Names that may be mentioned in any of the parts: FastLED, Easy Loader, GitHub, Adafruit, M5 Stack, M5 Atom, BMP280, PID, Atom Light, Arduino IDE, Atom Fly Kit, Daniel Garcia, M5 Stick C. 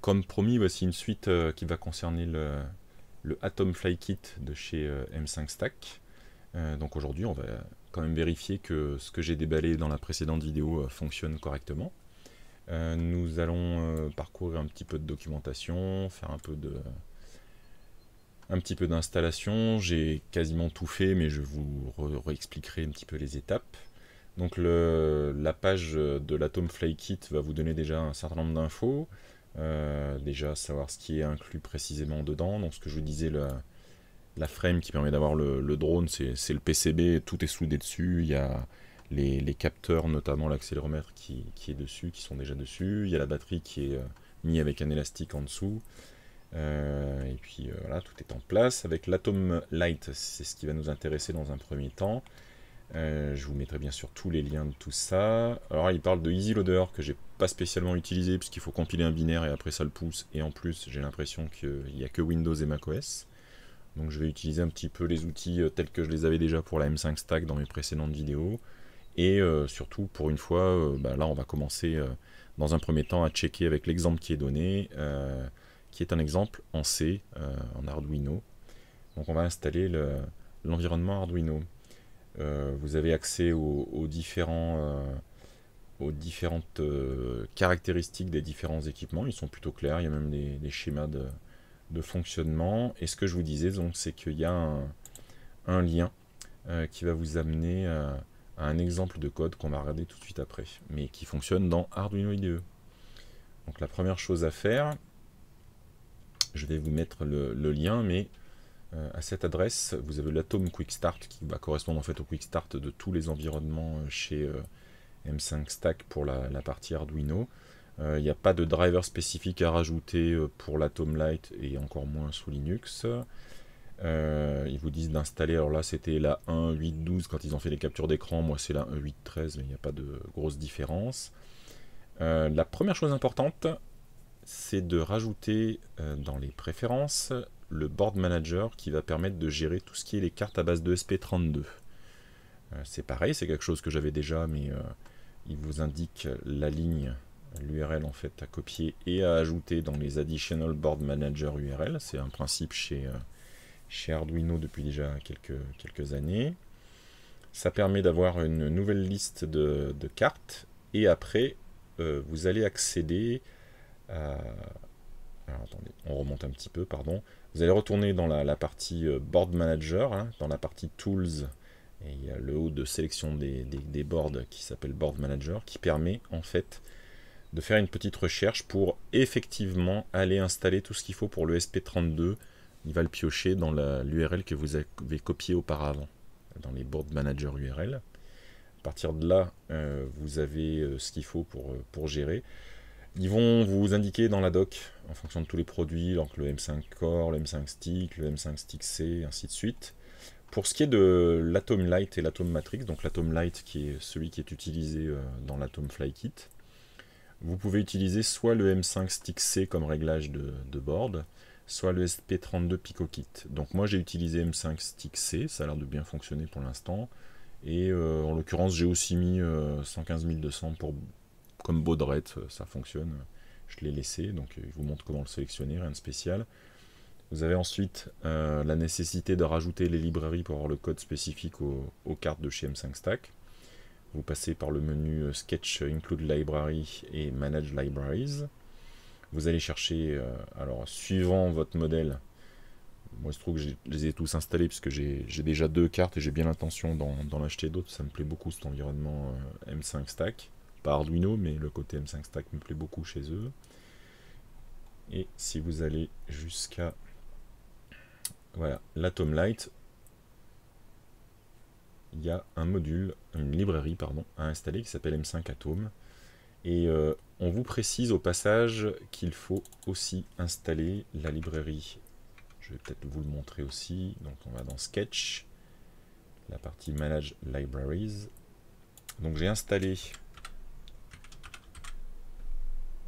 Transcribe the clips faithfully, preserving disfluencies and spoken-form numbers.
Comme promis, voici une suite euh, qui va concerner le, le Atom Fly Kit de chez euh, M cinq Stack. Euh, donc aujourd'hui, on va quand même vérifier que ce que j'ai déballé dans la précédente vidéo euh, fonctionne correctement. Euh, nous allons euh, parcourir un petit peu de documentation, faire un peu de... un petit peu d'installation. J'ai quasiment tout fait, mais je vous réexpliquerai un petit peu les étapes. Donc le, la page de l'Atom Fly Kit va vous donner déjà un certain nombre d'infos. Euh, déjà savoir ce qui est inclus précisément dedans. Donc ce que je vous disais, la, la frame qui permet d'avoir le, le drone, c'est le P C B, tout est soudé dessus. Il y a les, les capteurs, notamment l'accéléromètre qui, qui est dessus, qui sont déjà dessus. Il y a la batterie qui est mise avec un élastique en dessous. Euh, et puis euh, voilà, tout est en place. Avec l'Atom Light, c'est ce qui va nous intéresser dans un premier temps. Euh, je vous mettrai bien sûr tous les liens de tout ça. Alors il parle de Easy Loader, que j'ai pas spécialement utilisé puisqu'il faut compiler un binaire et après ça le pousse. Et en plus j'ai l'impression qu'il n'y a que Windows et macOS. Donc je vais utiliser un petit peu les outils tels que je les avais déjà pour la M cinq Stack dans mes précédentes vidéos. Et euh, surtout pour une fois, euh, bah, là on va commencer euh, dans un premier temps à checker avec l'exemple qui est donné. Euh, qui est un exemple en C, euh, en Arduino. Donc on va installer l'environnement le, Arduino. Euh, vous avez accès aux, aux, différents, euh, aux différentes euh, caractéristiques des différents équipements. Ils sont plutôt clairs, il y a même des, des schémas de, de fonctionnement. Et ce que je vous disais, c'est qu'il y a un, un lien euh, qui va vous amener euh, à un exemple de code qu'on va regarder tout de suite après, mais qui fonctionne dans Arduino I D E. Donc la première chose à faire, je vais vous mettre le, le lien, mais euh, à cette adresse, vous avez l'Atom Quick Start qui va correspondre en fait au Quick Start de tous les environnements chez euh, M cinq Stack pour la, la partie Arduino. Il euh, n'y a pas de driver spécifique à rajouter pour l'Atom Light et encore moins sous Linux. Euh, ils vous disent d'installer, alors là c'était la un point huit point douze quand ils ont fait les captures d'écran, moi c'est la un point huit point treize, mais il n'y a pas de grosse différence. Euh, la première chose importante, c'est de rajouter euh, dans les préférences le board manager qui va permettre de gérer tout ce qui est les cartes à base de S P trente-deux. Euh, c'est pareil, c'est quelque chose que j'avais déjà, mais euh, il vous indique la ligne, l'U R L en fait à copier et à ajouter dans les additional board manager U R L. C'est un principe chez, euh, chez Arduino depuis déjà quelques, quelques années. Ça permet d'avoir une nouvelle liste de, de cartes et après euh, vous allez accéder. Euh, alors attendez, on remonte un petit peu, pardon. Vous allez retourner dans la, la partie Board Manager, hein, dans la partie Tools, et il y a le haut de sélection des, des, des boards qui s'appelle Board Manager, qui permet en fait de faire une petite recherche pour effectivement aller installer tout ce qu'il faut pour le S P trente-deux. Il va le piocher dans l'U R L que vous avez copié auparavant, dans les Board Manager U R L. À partir de là, euh, vous avez ce qu'il faut pour, pour gérer. Ils vont vous indiquer dans la doc, en fonction de tous les produits, donc le M cinq Core, le M cinq Stick, le M cinq Stick C, ainsi de suite. Pour ce qui est de l'Atom Light et l'Atom Matrix, donc l'Atom Light qui est celui qui est utilisé dans l'Atom Fly Kit, vous pouvez utiliser soit le M cinq Stick C comme réglage de, de board, soit le S P trente-deux Pico Kit. Donc moi j'ai utilisé M cinq Stick C, ça a l'air de bien fonctionner pour l'instant, et euh, en l'occurrence j'ai aussi mis euh, cent quinze mille deux cents pour... comme baudrette, ça fonctionne, je l'ai laissé, donc il vous montre comment le sélectionner, rien de spécial. Vous avez ensuite euh, la nécessité de rajouter les librairies pour avoir le code spécifique aux, aux cartes de chez M cinq Stack. Vous passez par le menu Sketch Include Library et Manage Libraries. Vous allez chercher, euh, alors suivant votre modèle, moi il se trouve que je les ai tous installés puisque j'ai déjà deux cartes et j'ai bien l'intention d'en acheter d'autres, ça me plaît beaucoup cet environnement euh, M cinq Stack. Pas Arduino, mais le côté M cinq Stack me plaît beaucoup chez eux. Et si vous allez jusqu'à voilà l'Atom Light, il y a un module, une librairie pardon, à installer qui s'appelle M cinq Atom. Et euh, on vous précise au passage qu'il faut aussi installer la librairie. Je vais peut-être vous le montrer aussi. Donc on va dans Sketch, la partie Manage Libraries. Donc j'ai installé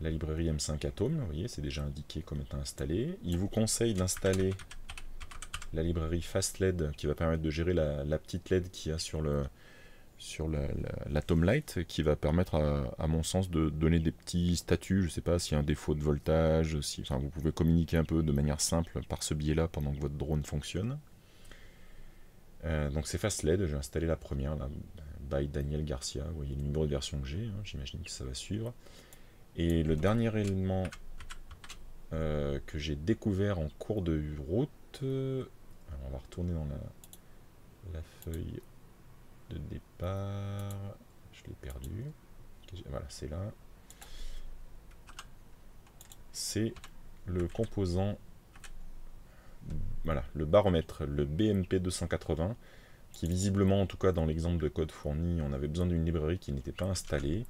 la librairie M cinq Atom, vous voyez, c'est déjà indiqué comme étant installé. Il vous conseille d'installer la librairie FastLED qui va permettre de gérer la, la petite L E D qu'il y a sur le sur l'Atom Light, qui va permettre à, à mon sens de donner des petits statuts. Je sais pas s'il y a un défaut de voltage, si, enfin, vous pouvez communiquer un peu de manière simple par ce biais là pendant que votre drone fonctionne. Euh, donc c'est FastLED, j'ai installé la première là, by Daniel Garcia. Vous voyez le numéro de version que j'ai, hein, j'imagine que ça va suivre. Et le dernier élément euh, que j'ai découvert en cours de route, euh, alors on va retourner dans la, la feuille de départ, je l'ai perdu, voilà, c'est là, c'est le composant, voilà, le baromètre, le B M P deux cent quatre-vingts, qui visiblement, en tout cas dans l'exemple de code fourni, on avait besoin d'une librairie qui n'était pas installée.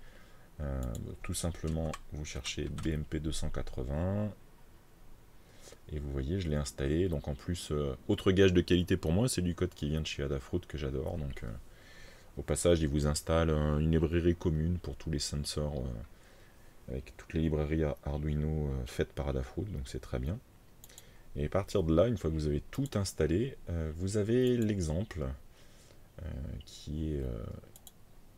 Euh, tout simplement, vous cherchez B M P deux cent quatre-vingts, et vous voyez, je l'ai installé. Donc en plus, euh, autre gage de qualité pour moi, c'est du code qui vient de chez Adafruit, que j'adore. Donc euh, au passage, il vous installe euh, une librairie commune pour tous les sensors, euh, avec toutes les librairies Arduino euh, faites par Adafruit, donc c'est très bien. Et à partir de là, une fois que vous avez tout installé, euh, vous avez l'exemple euh, qui est euh,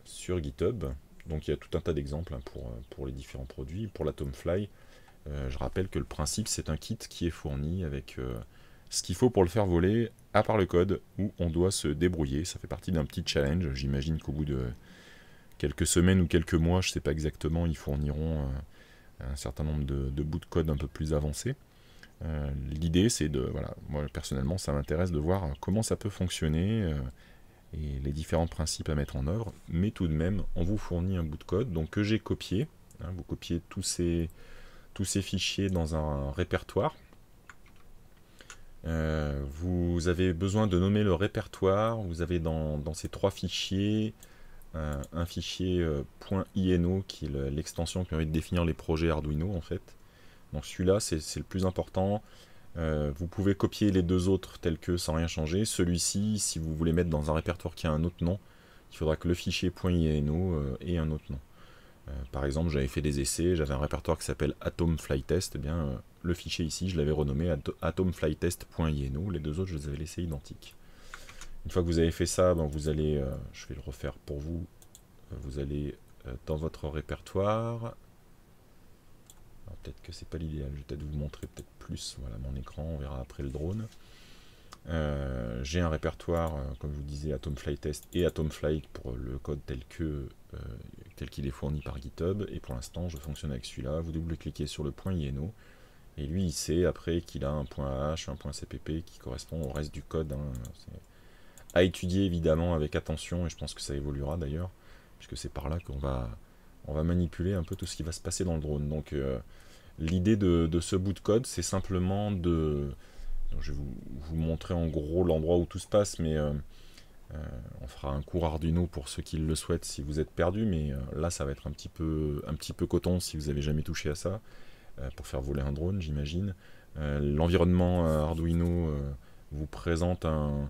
sur GitHub. Donc il y a tout un tas d'exemples hein, pour, pour les différents produits. Pour l'Atom Fly, euh, je rappelle que le principe, c'est un kit qui est fourni avec euh, ce qu'il faut pour le faire voler, à part le code, où on doit se débrouiller. Ça fait partie d'un petit challenge. J'imagine qu'au bout de quelques semaines ou quelques mois, je ne sais pas exactement, ils fourniront euh, un certain nombre de, de bouts de code un peu plus avancés. Euh, L'idée, c'est de... Voilà, moi, personnellement, ça m'intéresse de voir comment ça peut fonctionner, euh, et les différents principes à mettre en œuvre, mais tout de même, on vous fournit un bout de code donc que j'ai copié. Hein, vous copiez tous ces, tous ces fichiers dans un répertoire. Euh, vous avez besoin de nommer le répertoire. Vous avez dans, dans ces trois fichiers euh, un fichier euh, .ino qui est l'extension qui permet de définir les projets Arduino en fait. Donc celui-là, c'est le plus important. Euh, vous pouvez copier les deux autres tels que sans rien changer. Celui-ci, si vous voulez mettre dans un répertoire qui a un autre nom, il faudra que le fichier .ino euh, ait un autre nom. Euh, par exemple, j'avais fait des essais, j'avais un répertoire qui s'appelle Atom Fly Test. Eh bien, euh, le fichier ici, je l'avais renommé At Atom Fly Test.ino. Les deux autres, je les avais laissés identiques. Une fois que vous avez fait ça, ben, vous allez, euh, je vais le refaire pour vous. Vous allez euh, dans votre répertoire. Peut-être que c'est pas l'idéal, je vais peut-être vous montrer peut-être plus, voilà mon écran, on verra après le drone. Euh, j'ai un répertoire, euh, comme je vous disais, Atom Fly Test et Atom Fly pour le code tel que euh, tel qu'il est fourni par GitHub, et pour l'instant je fonctionne avec celui-là. Vous double-cliquez sur le point .ino, et lui il sait après qu'il a un point .h, un point .cpp qui correspond au reste du code. Hein. C'est à étudier évidemment avec attention, et je pense que ça évoluera d'ailleurs, puisque c'est par là qu'on va... On va manipuler un peu tout ce qui va se passer dans le drone. Donc euh, l'idée de, de ce bout de code, c'est simplement de... Donc, je vais vous, vous montrer en gros l'endroit où tout se passe, mais euh, euh, on fera un cours Arduino pour ceux qui le souhaitent si vous êtes perdu, mais euh, là ça va être un petit peu, un petit peu coton si vous n'avez jamais touché à ça, euh, pour faire voler un drone j'imagine. Euh, L'environnement euh, Arduino euh, vous présente un...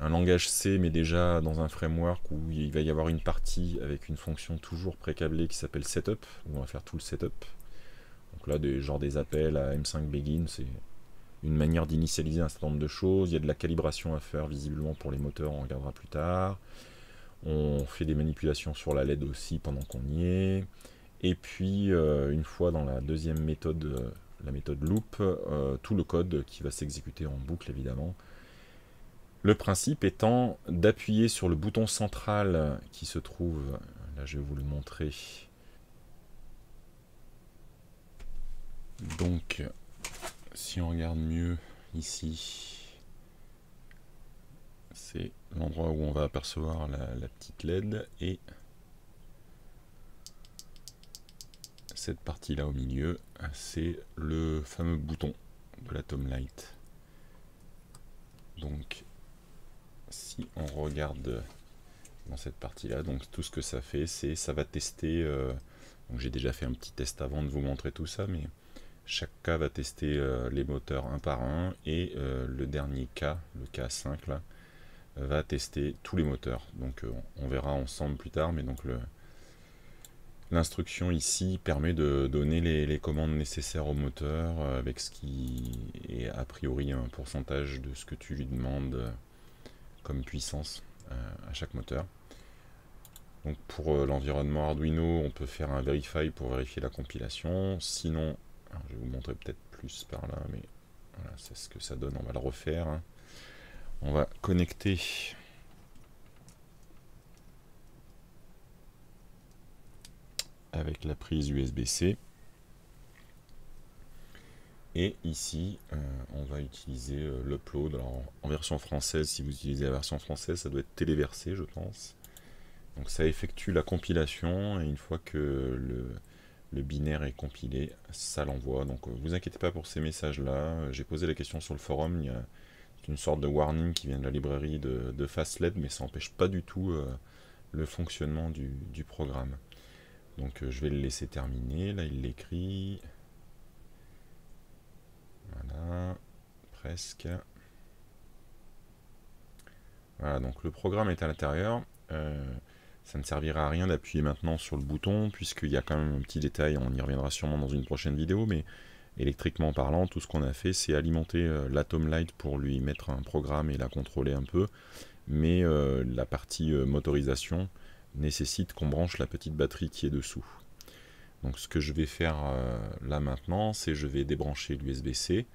un langage C, mais déjà dans un framework où il va y avoir une partie avec une fonction toujours précablée qui s'appelle setup, où on va faire tout le setup. Donc là, des, genre des appels à M cinq begin, c'est une manière d'initialiser un certain nombre de choses. Il y a de la calibration à faire visiblement pour les moteurs, on regardera plus tard. On fait des manipulations sur la L E D aussi pendant qu'on y est. Et puis, euh, une fois dans la deuxième méthode, euh, la méthode loop, euh, tout le code qui va s'exécuter en boucle évidemment. Le principe étant d'appuyer sur le bouton central qui se trouve, là je vais vous le montrer, donc si on regarde mieux ici, c'est l'endroit où on va apercevoir la, la petite L E D, et cette partie là au milieu, c'est le fameux bouton de l'Atom Light. Donc si on regarde dans cette partie-là, donc tout ce que ça fait, c'est ça va tester. Euh, donc j'ai déjà fait un petit test avant de vous montrer tout ça, mais chaque cas va tester euh, les moteurs un par un, et euh, le dernier cas, le cas cinq là, va tester tous les moteurs. Donc euh, on verra ensemble plus tard, mais donc le, L'instruction ici permet de donner les, les commandes nécessaires au moteur avec ce qui est a priori un pourcentage de ce que tu lui demandes comme puissance à chaque moteur. Donc pour l'environnement Arduino, on peut faire un verify pour vérifier la compilation. Sinon, je vais vous montrer peut-être plus par là, mais voilà, c'est ce que ça donne, on va le refaire. On va connecter... avec la prise U S B C, et ici euh, on va utiliser euh, l'upload. Alors en version française, si vous utilisez la version française, ça doit être téléversé, je pense. Donc ça effectue la compilation, et une fois que le, le binaire est compilé, ça l'envoie. Donc euh, vous inquiétez pas pour ces messages là. J'ai posé la question sur le forum, il y a une sorte de warning qui vient de la librairie de, de FastLED, mais ça n'empêche pas du tout euh, le fonctionnement du, du programme. Donc je vais le laisser terminer, là il l'écrit, voilà, presque. Voilà, donc le programme est à l'intérieur, euh, ça ne servira à rien d'appuyer maintenant sur le bouton, puisqu'il y a quand même un petit détail, on y reviendra sûrement dans une prochaine vidéo, mais électriquement parlant, tout ce qu'on a fait, c'est alimenter euh, l'Atom Light pour lui mettre un programme et la contrôler un peu, mais euh, la partie euh, motorisation nécessite qu'on branche la petite batterie qui est dessous. Donc ce que je vais faire euh, là maintenant, c'est je vais débrancher l'U S B C,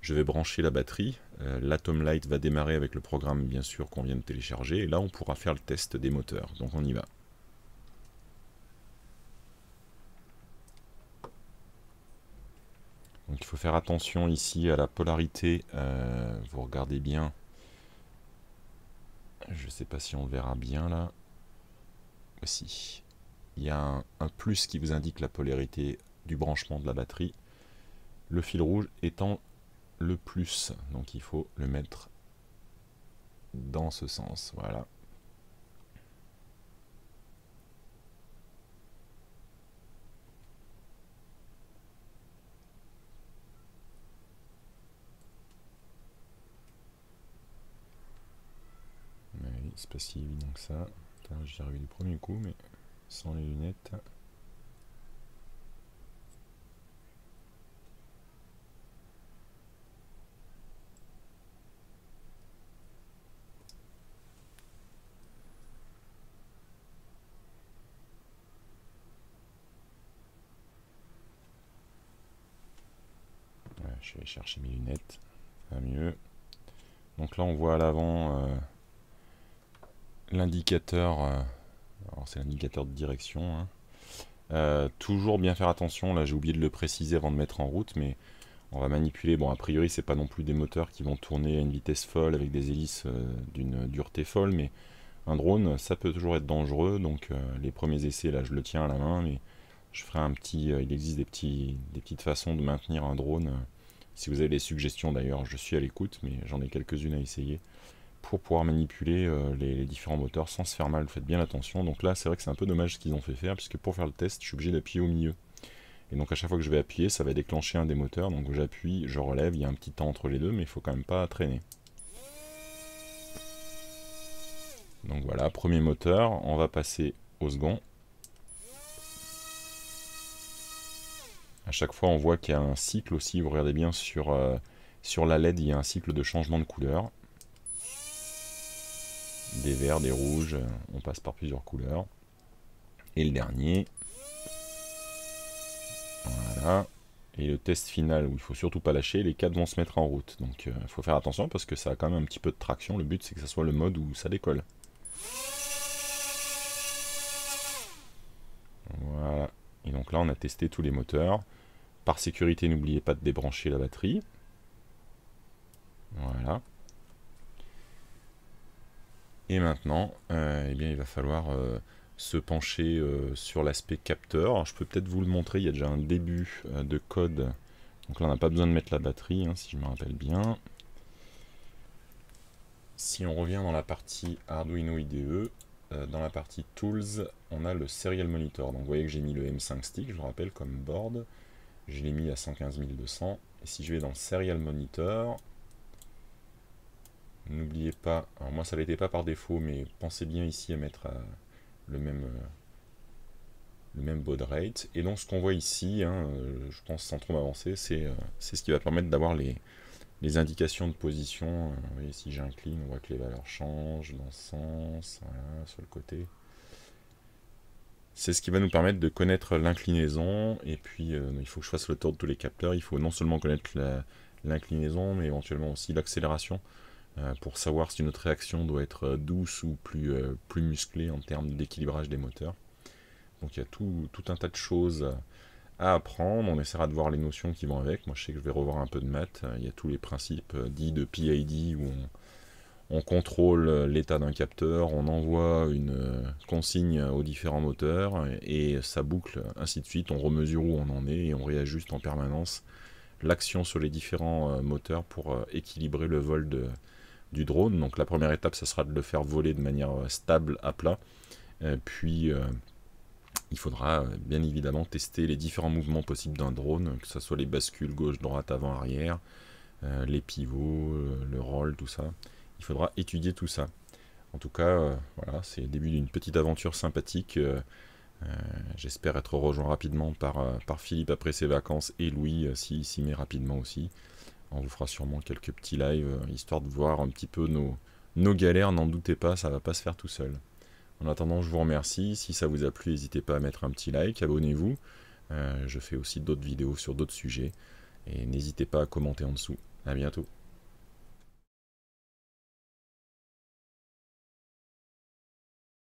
je vais brancher la batterie, euh, l'Atom Light va démarrer avec le programme bien sûr qu'on vient de télécharger, et là on pourra faire le test des moteurs, donc on y va. Donc il faut faire attention ici à la polarité, euh, vous regardez bien, je ne sais pas si on le verra bien là. Aussi. Il y a un, un plus qui vous indique la polarité du branchement de la batterie, le fil rouge étant le plus, donc il faut le mettre dans ce sens, voilà. Oui, c'est pas si évident que ça. J'y arrive du premier coup, mais sans les lunettes. Ouais, je vais aller chercher mes lunettes, ça va mieux. Donc là, on voit à l'avant... Euh l'indicateur, euh, c'est l'indicateur de direction, hein. Euh, toujours bien faire attention, là j'ai oublié de le préciser avant de mettre en route, mais on va manipuler, bon a priori c'est pas non plus des moteurs qui vont tourner à une vitesse folle avec des hélices euh, d'une dureté folle, mais un drone ça peut toujours être dangereux, donc euh, les premiers essais là je le tiens à la main, mais je ferai un petit, euh, il existe des, petits, des petites façons de maintenir un drone, euh, si vous avez des suggestions d'ailleurs je suis à l'écoute, mais j'en ai quelques-unes à essayer, pour pouvoir manipuler euh, les, les différents moteurs sans se faire mal, faites bien attention. Donc là c'est vrai que c'est un peu dommage ce qu'ils ont fait faire, puisque pour faire le test je suis obligé d'appuyer au milieu, et donc à chaque fois que je vais appuyer ça va déclencher un des moteurs, donc j'appuie, je relève, il y a un petit temps entre les deux, mais il faut quand même pas traîner. Donc voilà, premier moteur, on va passer au second. À chaque fois on voit qu'il y a un cycle aussi, vous regardez bien sur, euh, sur la L E D, il y a un cycle de changement de couleur, des verts, des rouges, on passe par plusieurs couleurs. Et le dernier. Voilà. Et le test final où il faut surtout pas lâcher, les quatre vont se mettre en route. Donc il euh, faut faire attention parce que ça a quand même un petit peu de traction. Le but c'est que ça soit le mode où ça décolle. Voilà. Et donc là on a testé tous les moteurs. Par sécurité, n'oubliez pas de débrancher la batterie. Voilà. Et maintenant, euh, eh bien, il va falloir euh, se pencher euh, sur l'aspect capteur. Alors, je peux peut-être vous le montrer, il y a déjà un début euh, de code. Donc là, on n'a pas besoin de mettre la batterie, hein, si je me rappelle bien. Si on revient dans la partie Arduino I D E, euh, dans la partie Tools, on a le Serial Monitor. Donc vous voyez que j'ai mis le M cinq Stick, je vous rappelle, comme board. Je l'ai mis à cent quinze mille deux cents. Et si je vais dans Serial Monitor... N'oubliez pas, alors moi ça l'était pas par défaut, mais pensez bien ici à mettre euh, le même euh, le même baud rate. Et donc ce qu'on voit ici, hein, je pense sans trop m'avancer, c'est ce qui va permettre d'avoir les, les indications de position. Vous voyez, si j'incline, on voit que les valeurs changent dans ce sens, voilà, sur le côté. C'est ce qui va nous permettre de connaître l'inclinaison. Et puis, euh, il faut que je fasse le tour de tous les capteurs. Il faut non seulement connaître l'inclinaison, mais éventuellement aussi l'accélération, euh, pour savoir si notre réaction doit être douce ou plus, euh, plus musclée en termes d'équilibrage des moteurs. Donc il y a tout, tout un tas de choses à apprendre. On essaiera de voir les notions qui vont avec. Moi, je sais que je vais revoir un peu de maths. Il y a tous les principes dits de P I D, où on... on contrôle l'état d'un capteur, on envoie une consigne aux différents moteurs et ça boucle, ainsi de suite. On remesure où on en est et on réajuste en permanence l'action sur les différents moteurs pour équilibrer le vol de, du drone. Donc la première étape, ça sera de le faire voler de manière stable à plat. Puis il faudra bien évidemment tester les différents mouvements possibles d'un drone, que ce soit les bascules gauche, droite, avant, arrière, les pivots, le roll, tout ça. Il faudra étudier tout ça. En tout cas, euh, voilà, c'est le début d'une petite aventure sympathique. Euh, euh, J'espère être rejoint rapidement par, euh, par Philippe après ses vacances, et Louis euh, s'il s'y met rapidement aussi. On vous fera sûrement quelques petits lives, euh, histoire de voir un petit peu nos, nos galères. N'en doutez pas, ça ne va pas se faire tout seul. En attendant, je vous remercie. Si ça vous a plu, n'hésitez pas à mettre un petit like, abonnez-vous. Euh, je fais aussi d'autres vidéos sur d'autres sujets. Et n'hésitez pas à commenter en dessous. A bientôt.